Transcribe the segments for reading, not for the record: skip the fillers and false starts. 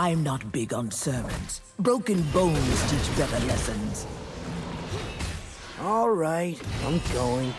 I'm not big on sermons. Broken bones teach better lessons. All right, I'm going.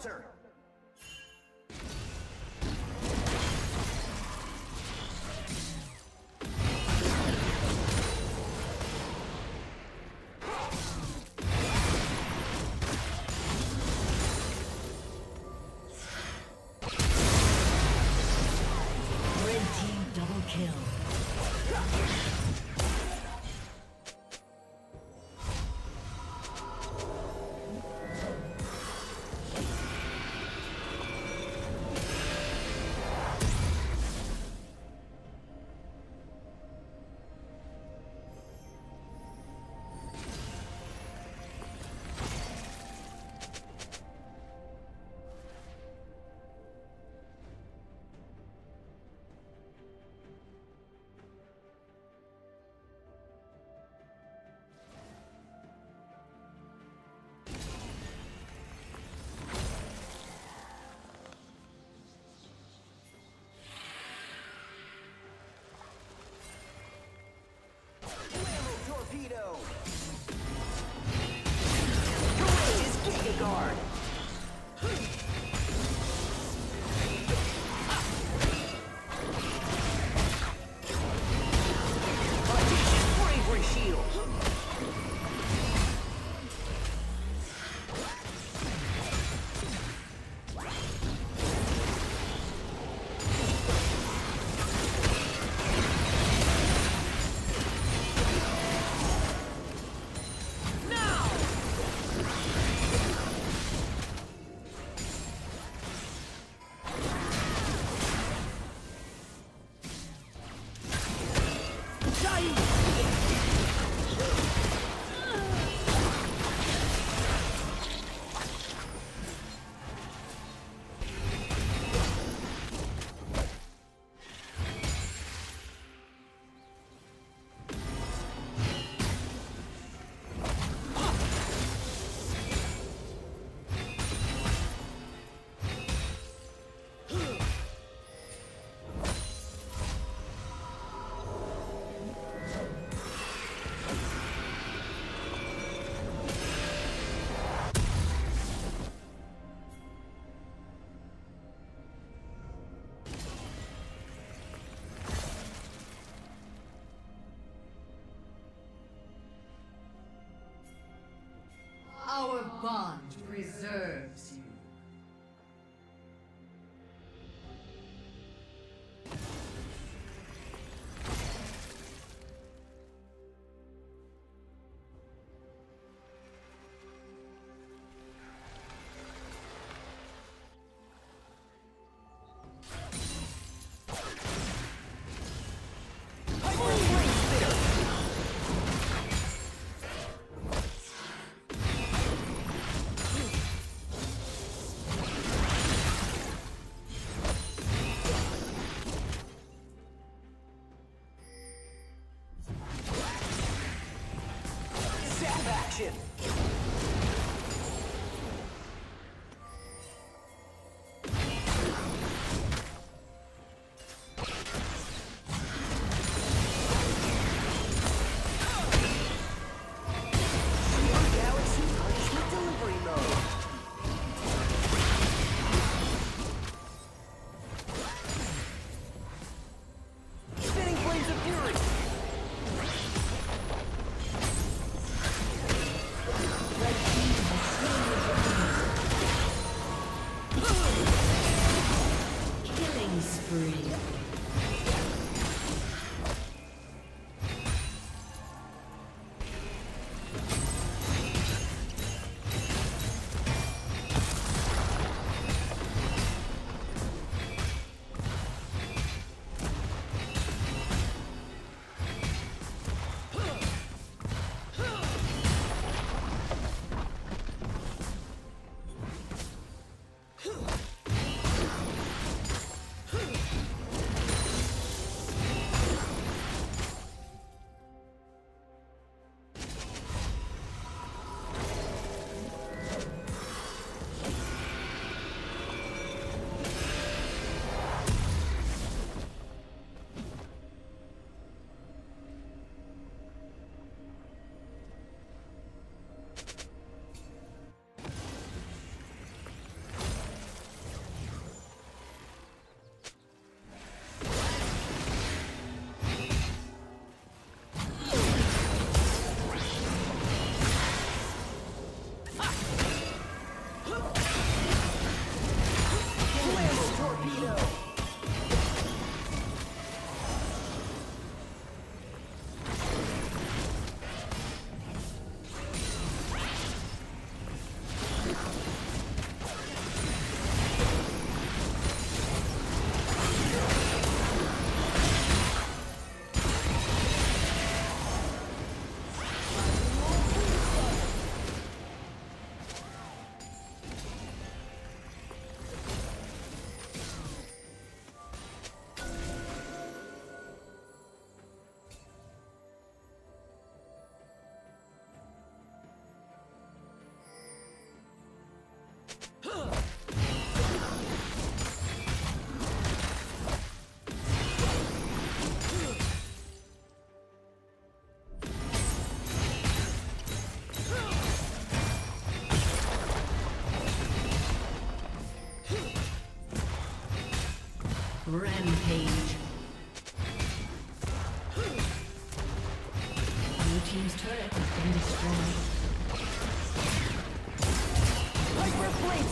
Sir. bond preserves you. Action! Rampage. Blue team's turret has been destroyed. Hyper Blade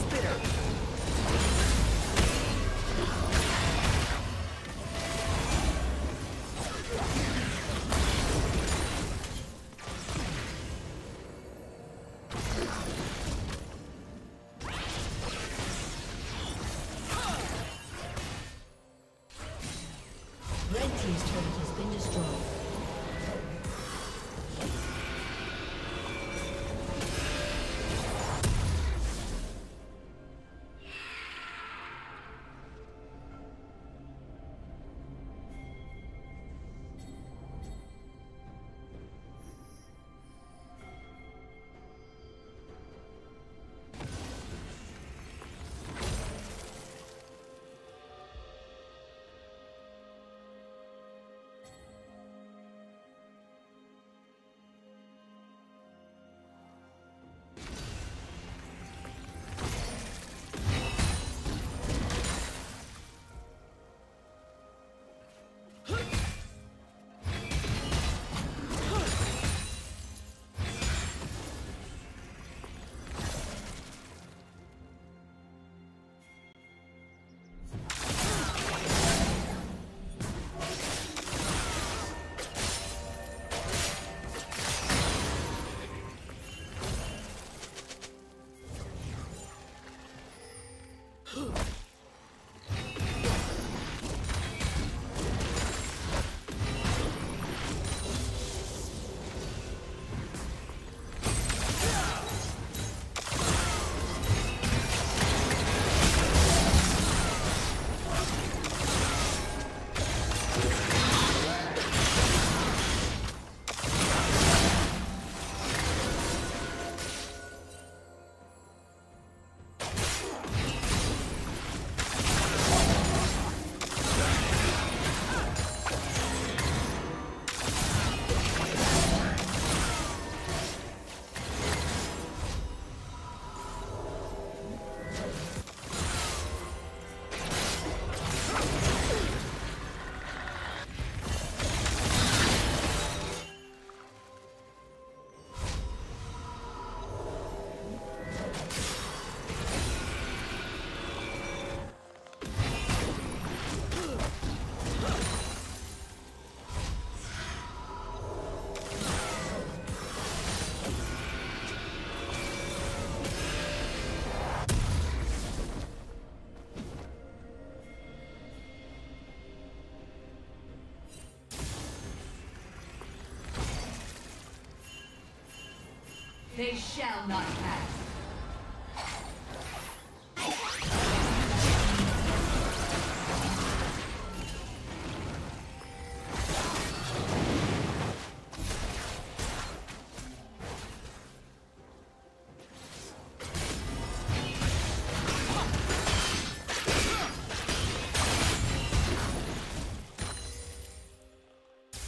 They shall not pass.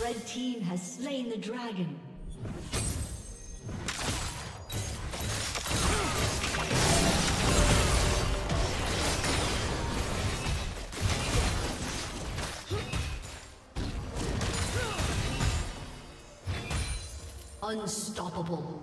Red team has slain the dragon. Unstoppable.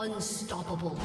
Unstoppable.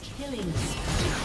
Killing spree.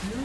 Blue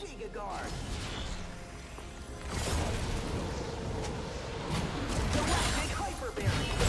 Giga guard. Galactic hyper barrier.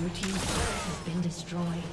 Your team's turret has been destroyed.